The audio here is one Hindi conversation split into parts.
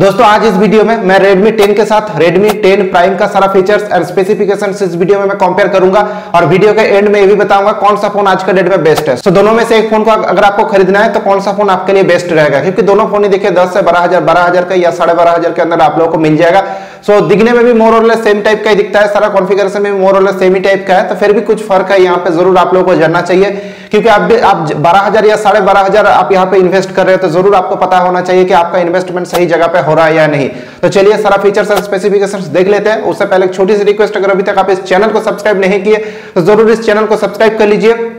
दोस्तों आज इस वीडियो में मैं Redmi 10 के साथ Redmi 10 Prime का सारा फीचर्स एंड स्पेसिफिकेशंस इस वीडियो में मैं कंपेयर करूंगा और वीडियो के एंड में ये भी बताऊंगा कौन सा फोन आज के डेट में बेस्ट है। तो दोनों में से एक फोन को अगर आपको खरीदना है तो कौन सा फोन आपके लिए बेस्ट रहेगा, क्योंकि दोनों फोन ही देखिए 10 से 12,000 का या 12,500 के अंदर आप लोगों को मिल जाएगा। सो दिखने में भी मोर और लेस सेम टाइप का ही दिखता है, सारा कॉन्फिगरेशन में मोर और लेस सेम ही टाइप का है, तो फिर भी कुछ फर्क है यहाँ पे जरूर आप लोगों को जानना चाहिए, क्योंकि आप 12,000 या 12,500 आप यहाँ पे इन्वेस्ट कर रहे हो तो जरूर आपको पता होना चाहिए कि आपका इन्वेस्टमेंट सही जगह पे हो रहा है या नहीं। तो चलिए सारा फीचर्स और स्पेसिफिकेशंस देख लेते हैं। उससे पहले एक छोटी सी रिक्वेस्ट, अगर अभी तक आप इस चैनल को सब्सक्राइब नहीं किए तो जरूर इस चैनल को सब्सक्राइब कर लीजिए,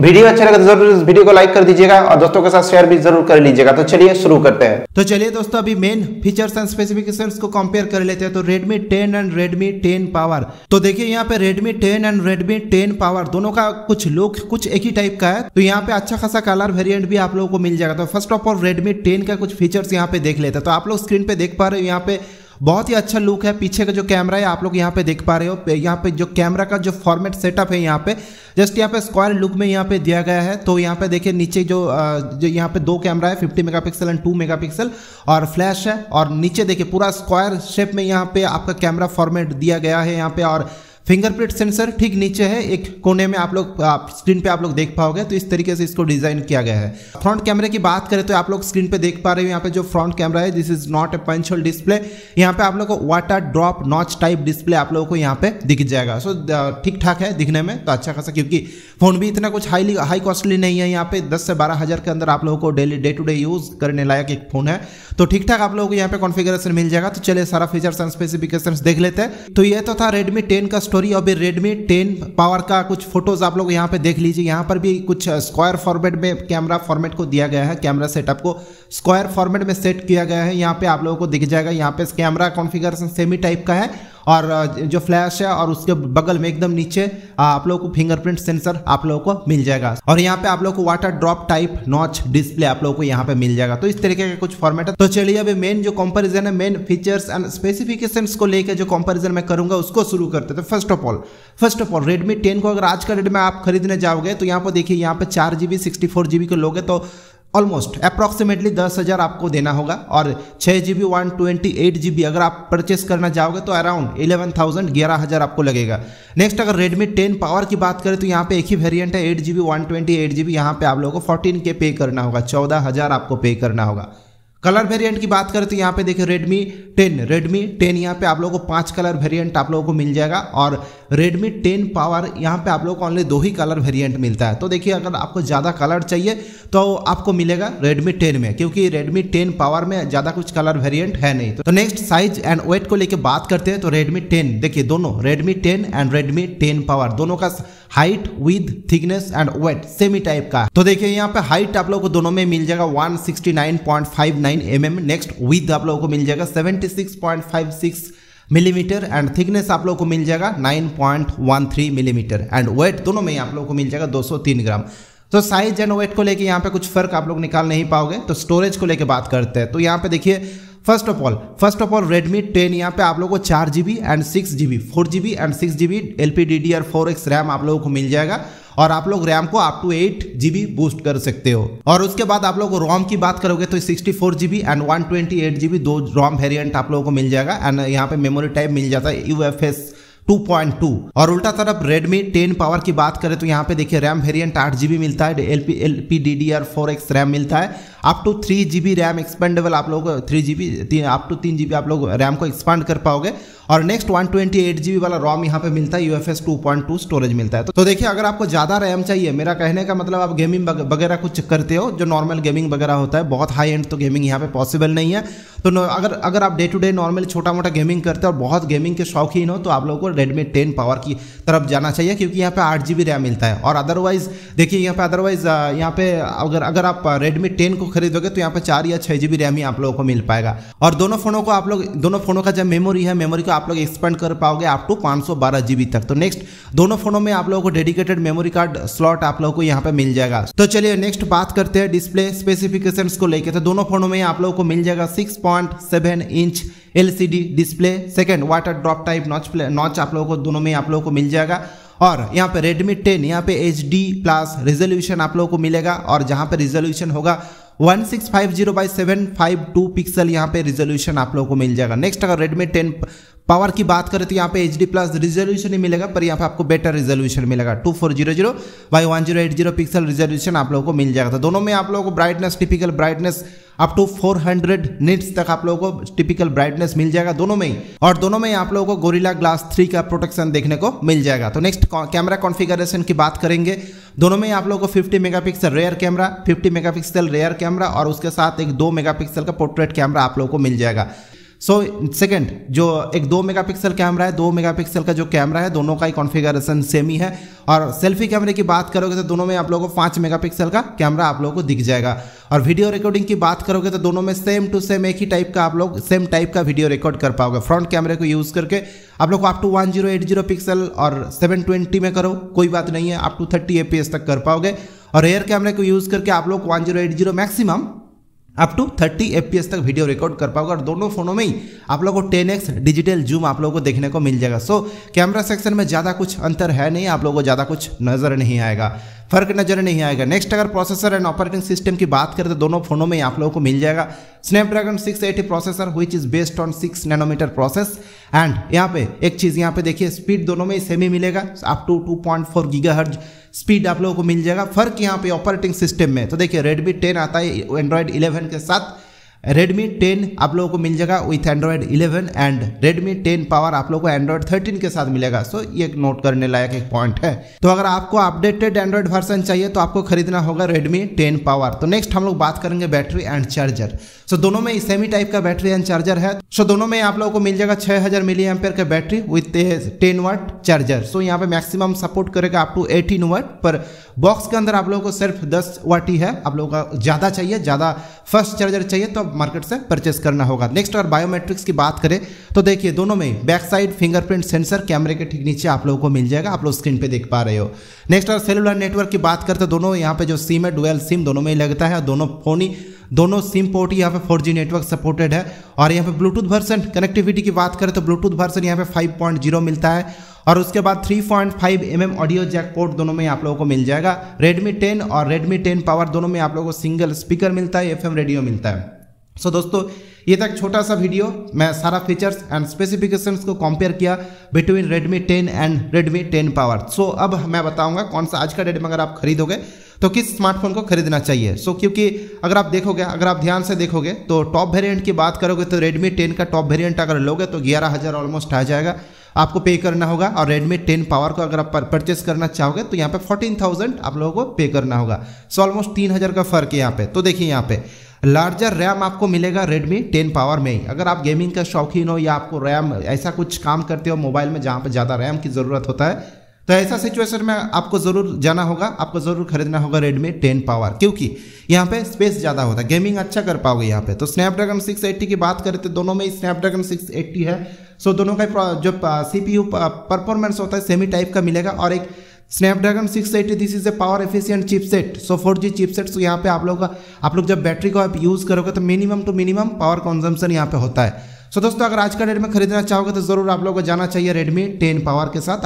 वीडियो अच्छा लगे तो जरूर इस वीडियो को लाइक कर दीजिएगा और दोस्तों के साथ शेयर भी जरूर कर लीजिएगा। तो चलिए शुरू करते हैं। तो चलिए दोस्तों अभी मेन फीचर्स एंड स्पेसिफिकेशंस को कंपेयर कर लेते हैं। तो Redmi 10 एंड Redmi 10 पावर, तो देखिए यहाँ पे Redmi 10 एंड Redmi 10 पावर दोनों का कुछ लुक कुछ एक ही टाइप का है, तो यहाँ पे अच्छा खासा कलर वेरियंट भी आप लोगों को मिल जाएगा। तो फर्स्ट ऑफ ऑल Redmi 10 का कुछ फीचर्स यहाँ पे देख लेते हैं। तो आप लोग स्क्रीन पे देख पा रहे हो, यहाँ पे बहुत ही अच्छा लुक है। पीछे का जो कैमरा है आप लोग यहाँ पे देख पा रहे हो, यहाँ पे जो कैमरा का जो फॉर्मेट सेटअप है यहाँ पे जस्ट यहाँ पे स्क्वायर लुक में यहाँ पे दिया गया है। तो यहाँ पे देखिए नीचे जो यहाँ पे दो कैमरा है 50 मेगापिक्सल एंड 2 मेगापिक्सल और फ्लैश है, और नीचे देखिए पूरा स्क्वायर शेप में यहाँ पे आपका कैमरा फॉर्मेट दिया गया है यहाँ पे, और फिंगरप्रिंट सेंसर ठीक नीचे है एक कोने में आप स्क्रीन पे आप लोग देख पाओगे। तो इस तरीके से इसको डिजाइन किया गया है। फ्रंट कैमरे की बात करें तो आप लोग स्क्रीन पे देख पा रहे हो यहाँ पे जो फ्रंट कैमरा है, this is not a punch hole display, यहाँ पे आप लोग को water drop notch type display आप लोगों को यहाँ पे दिख जाएगा। सो ठीक ठाक है दिखने में तो अच्छा खासा, क्योंकि फोन भी इतना कुछ हाई कॉस्टली नहीं है। यहाँ पे 10 से 12,000 के अंदर आप लोगों को daily day to day use करने लायक एक फोन है, तो ठीक ठाक आप लोगों को यहाँ पे कॉन्फिगरेशन मिल जाएगा। तो चलिए सारा फीचर्स एंड स्पेसिफिकेशंस देख लेते हैं। तो ये तो था Redmi 10 का स्टोरी। अभी Redmi 10 पावर का कुछ फोटोज आप लोग यहाँ पे देख लीजिए। यहाँ पर भी कुछ स्क्वायर फॉर्मेट में कैमरा फॉर्मेट को दिया गया है, कैमरा सेटअप को स्क्वायर फॉर्मेट में सेट किया गया है। यहाँ पे आप लोगों को दिख जाएगा, यहाँ पे कैमरा कॉन्फिगरेशन सेमी टाइप का है और जो फ्लैश है और उसके बगल में एकदम नीचे आप लोगों को फिंगरप्रिंट सेंसर आप लोगों को मिल जाएगा, और यहाँ पे आप लोगों को water drop type notch display आप लोगों को यहाँ पे मिल जाएगा। तो इस तरीके का कुछ फॉर्मेट है। तो चलिए अभी मेन जो कंपैरिजन है, मेन फीचर्स एंड स्पेसिफिकेशंस को लेकर जो कंपैरिजन मैं करूंगा उसको शुरू करते हैं। तो फर्स्ट ऑफ ऑल Redmi 10 को अगर आज का डेट में आप खरीदने जाओगे तो यहाँ पर देखिए, यहाँ पे 4GB 64GB को लोगे तो ऑलमोस्ट अप्रॉक्सीमेटली 10,000 आपको देना होगा, और 6GB 128GB अगर आप परचेस करना जाओगे तो अराउंड 11,000 आपको लगेगा। नेक्स्ट अगर Redmi 10 पावर की बात करें तो यहाँ पे एक ही वेरिएंट है 8GB 128GB, यहाँ पे आप लोगों को 14K पे करना होगा, 14,000 आपको पे करना होगा। कलर वेरिएंट की बात करें तो यहाँ पे देखिए Redmi 10 यहाँ पे आप लोगों को 5 कलर वेरिएंट आप लोगों को मिल जाएगा, और Redmi 10 पावर यहाँ पे आप लोगों को ओनली 2 ही कलर वेरिएंट मिलता है। तो देखिए अगर आपको ज़्यादा कलर चाहिए तो आपको मिलेगा Redmi 10 में, क्योंकि Redmi 10 पावर में ज़्यादा कुछ कलर वेरिएंट है नहीं। तो नेक्स्ट साइज एंड वेट को लेकर बात करते हैं। तो Redmi 10 देखिए, दोनों Redmi 10 एंड Redmi 10 पावर दोनों का height with thickness and weight same ही टाइप का। तो देखिए यहाँ पे हाइट आप लोगों को दोनों में मिल जाएगा 169.59 mm। नेक्स्ट विद आप लोगों को मिल जाएगा 76.56 मिलीमीटर एंड थिकनेस आप लोगों को मिल जाएगा 9.13 मिलीमीटर एंड वेट दोनों में आप लोगों को मिल जाएगा 203 ग्राम। तो साइज एंड वेट को लेके यहाँ पे कुछ फर्क आप लोग निकाल नहीं पाओगे। तो स्टोरेज को लेके बात करते हैं। तो यहाँ पे देखिए फर्स्ट ऑफ ऑल Redmi 10 यहाँ पे आप लोगों को 4GB and 6GB 4GB and 6GB LPDDR4X RAM आप लोगों को मिल जाएगा, और आप लोग रैम को अप टू 8GB बूस्ट कर सकते हो। और उसके बाद आप लोगों को रोम की बात करोगे तो 64GB and 128GB 2 Rome variant आप लोगों को मिल जाएगा, एंड यहाँ पे मेमोरी टाइप मिल जाता है UFS 2.2। और उल्टा तरफ Redmi 10 पावर की बात करें तो यहाँ पे देखिए रैम वेरिएंट 8GB मिलता है, LPDDR4X रैम मिलता है, up to 3GB RAM expandable आप लोग 3GB अप टू 3GB आप लोग रैम को एक्सपांड कर पाओगे। और नेक्स्ट 128GB वाला रोम यहाँ पे मिलता है, UFS 2.2 स्टोरेज मिलता है। तो देखिए अगर आपको ज़्यादा रैम चाहिए, मेरा कहने का मतलब आप गेमिंग वगैरह कुछ करते हो, जो नॉर्मल गेमिंग वगैरह होता है, बहुत हाई एंड तो गेमिंग यहाँ पे पॉसिबल नहीं है, तो अगर आप डे टू डे नॉर्मल छोटा मोटा गेमिंग करते हो और बहुत गेमिंग के शौकीन हो तो आप लोगों को Redmi 10 पावर की तरफ जाना चाहिए, क्योंकि यहाँ पे 8GB रैम मिलता है। और अदरवाइज देखिए यहाँ पे अगर आप Redmi 10 को खरीदोगे तो यहाँ पे 4 या 6GB रैम ही आप लोगों को मिल पाएगा, और दोनों फोनों का जो मेमोरी है, मेमोरी को आप लोग एक्सपेंड कर पाओगे अप टू 512GB तक। तो नेक्स्ट दोनों फोनों में आप लोगों को डेडिकेटेड मेमोरी कार्ड स्लॉट आप लोगों को यहाँ पे मिल जाएगा। तो चलिए नेक्स्ट बात करते हैं डिस्प्ले स्पेसिफिकेशंस को लेकर। तो दोनों फोनों में आप लोगों को मिल जाएगा 6.7 inch LCD display, second water drop type notch आप लोगों को दोनों में आप लोगों को मिल जाएगा, और यहाँ पे Redmi 10 यहाँ पे HD+ रेजोल्यूशन आप लोगों को मिलेगा, और जहाँ पे रेजोल्यूशन होगा 165/752 पिक्सल यहाँ पे रिजोल्यूशन आप लोगों को मिल जाएगा। नेक्स्ट अगर रेडमी 10 पावर की बात करें तो यहाँ पे एच डी प्लस रिजोल्यूशन ही मिलेगा, पर यहाँ पे आपको बेटर रिजोल्यूशन मिलेगा 2400/1080 पिक्सल रिजोल्यूशन आप लोगों को मिल जाएगा। तो दोनों में आप लोगों को brightness, typical brightness up to 400 nits तक आप लोगों को टिपिकल ब्राइटनेस मिल जाएगा दोनों में ही, और दोनों में आप लोगों को गोरिल्ला ग्लास 3 का प्रोटेक्शन देखने को मिल जाएगा। तो नेक्स्ट कैमरा कॉन्फिगरेशन की बात करेंगे, दोनों में आप लोगों को 50 megapixel rear camera, 50 megapixel rear camera और उसके साथ एक 2 मेगापिक्सल का पोर्ट्रेट कैमरा आप लोगों को मिल जाएगा। सेकेंड जो एक 2 मेगापिक्सल कैमरा है, 2 मेगापिक्सल का जो कैमरा है दोनों का ही कॉन्फिगरेशन सेम ही है। और सेल्फी कैमरे की बात करोगे तो दोनों में आप लोगों को 5 मेगापिक्सल का कैमरा आप लोगों को दिख जाएगा। और वीडियो रिकॉर्डिंग की बात करोगे तो दोनों में सेम टू सेम एक ही टाइप का आप लोग सेम टाइप का वीडियो रिकॉर्ड कर पाओगे। फ्रंट कैमरे को यूज़ करके आप लोग को अप टू 1080 पिक्सल और 720 में करो कोई बात नहीं है, अप टू 30 FPS तक कर पाओगे। और रेयर कैमरे को यूज़ करके आप लोग 1080 मैक्सिमम अप टू 30 FPS तक वीडियो रिकॉर्ड कर पाओगे। और दोनों फोनों में ही आप लोगों को 10x डिजिटल जूम आप लोगों को देखने को मिल जाएगा। सो कैमरा सेक्शन में ज़्यादा कुछ अंतर है नहीं, आप लोगों को ज़्यादा कुछ नज़र नहीं आएगा, फर्क नज़र नहीं आएगा। नेक्स्ट अगर प्रोसेसर एंड ऑपरेटिंग सिस्टम की बात करें तो दोनों फोनों में आप लोगों को मिल जाएगा Snapdragon 680 processor which is based on 6 nanometre process. And यहाँ पे एक चीज़ यहाँ पे देखिए, स्पीड दोनों में सेम ही मिलेगा, अप टू 2.4 GHz स्पीड आप लोगों को मिल जाएगा। फर्क यहाँ पे ऑपरेटिंग सिस्टम में तो देखिए रेडमी 10 आता है एंड्रॉयड 11 के साथ, रेडमी 10 आप लोगों को मिल जाएगा with Android 11 and Redmi 10 power आप लोगों को एंड्रॉयड 13 के साथ मिलेगा। सो ये एक नोट करने लायक एक पॉइंट है। तो अगर आपको अपडेटेड एंड्रॉयड वर्जन चाहिए तो आपको खरीदना होगा रेडमी 10 पावर। तो नेक्स्ट हम लोग बात करेंगे बैटरी एंड चार्जर। सो दोनों में सेमी टाइप का बैटरी एंड चार्जर है। सो दोनों में आप लोगों को मिल जाएगा 6000 mAh का battery with 10W charger. So यहाँ पे मैक्सिमम सपोर्ट करेगा अप टू 18W, पर बॉक्स के अंदर आप लोगों को सिर्फ 10W ही है। आप लोगों का ज़्यादा चाहिए, ज़्यादा फर्स्ट चार्जर चाहिए तो मार्केट से परचेस करना होगा। नेक्स्ट अगर बायोमेट्रिक्स की बात करें तो देखिए दोनों में बैक साइड फिंगरप्रिंट सेंसर कैमरे के ठीक नीचे आप लोगों को मिल जाएगा, आप लोग स्क्रीन पे देख पा रहे हो। नेक्स्ट अगर सेलुलर नेटवर्क की बात करते हैं दोनों यहाँ पे जो सिम है डुअल सिम दोनों में ही लगता है, दोनों फोन ही दोनों सिम पोर्ट यहाँ पे 4G नेटवर्क सपोर्टेड है। और यहाँ पे ब्लूटूथ वर्जन कनेक्टिविटी की बात करें तो ब्लूटूथ वर्जन यहाँ पे 5.0 मिलता है और उसके बाद 3.5 mm ऑडियो जैक पोर्ट दोनों में आप लोगों को मिल जाएगा। रेडमी 10 और रेडमी 10 पावर दोनों में आप लोगों को सिंगल स्पीकर मिलता है, FM रेडियो मिलता है। सो दोस्तों ये तक छोटा सा वीडियो, मैं सारा फीचर्स एंड स्पेसिफिकेशंस को कंपेयर किया between Redmi 10 and Redmi 10 power. So अब मैं बताऊंगा कौन सा आज का डेट में अगर आप खरीदोगे तो किस स्मार्टफोन को खरीदना चाहिए। सो क्योंकि अगर आप देखोगे, अगर आप ध्यान से देखोगे तो टॉप वेरिएंट की बात करोगे तो रेडमी 10 का टॉप वेरिएंट अगर लोगे तो 11000 ऑलमोस्ट आ जाएगा, आपको पे करना होगा। और रेडमी 10 पावर को अगर आप परचेस करना चाहोगे तो यहाँ पे 14000 आप लोगों को पे करना होगा। सो ऑलमोस्ट 3000 का फर्क है यहाँ पे। तो देखिए यहाँ पे लार्जर रैम आपको मिलेगा रेडमी 10 पावर में ही। अगर आप गेमिंग का शौकीन हो या आपको रैम ऐसा कुछ काम करते हो मोबाइल में जहाँ पर ज़्यादा रैम की ज़रूरत होता है तो ऐसा सिचुएशन में आपको ज़रूर जाना होगा, आपको ज़रूर खरीदना होगा रेडमी 10 पावर, क्योंकि यहाँ पे स्पेस ज़्यादा होता है, गेमिंग अच्छा कर पाओगे यहाँ पे। तो स्नैपड्रैगन 680 की बात करें तो दोनों में ही स्नैपड्रैगन 680 है। सो दोनों का जो CPU परफॉर्मेंस होता है सेमी टाइप का मिलेगा। और एक Snapdragon 680 this is a power efficient chipset, so 4G chipset. So यहाँ पे आप लोग जब बैटरी को आप यूज़ करोगे तो मिनिमम पावर कंजम्पशन यहाँ पे होता है। सो दोस्तों अगर आज का डेट में खरीदना चाहोगे तो ज़रूर आप लोगों को जाना चाहिए रेडमी 10 पावर के साथ,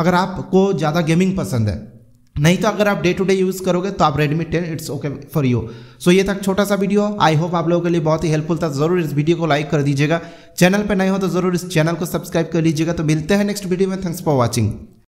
अगर आपको ज़्यादा गेमिंग पसंद है। नहीं तो अगर आप डे टू डे यूज़ करोगे तो आप Redmi 10 it's okay for you. So ये था छोटा सा वीडियो, आई होप आप लोगों के लिए बहुत ही हेल्पफुल था। ज़रूर इस वीडियो को लाइक कर दीजिएगा, चैनल पर नए हो तो ज़रूर इस चैनल को सब्सक्राइब कर लीजिएगा। तो मिलते हैं नेक्स्ट वीडियो में, थैंक्स फॉर वॉचिंग।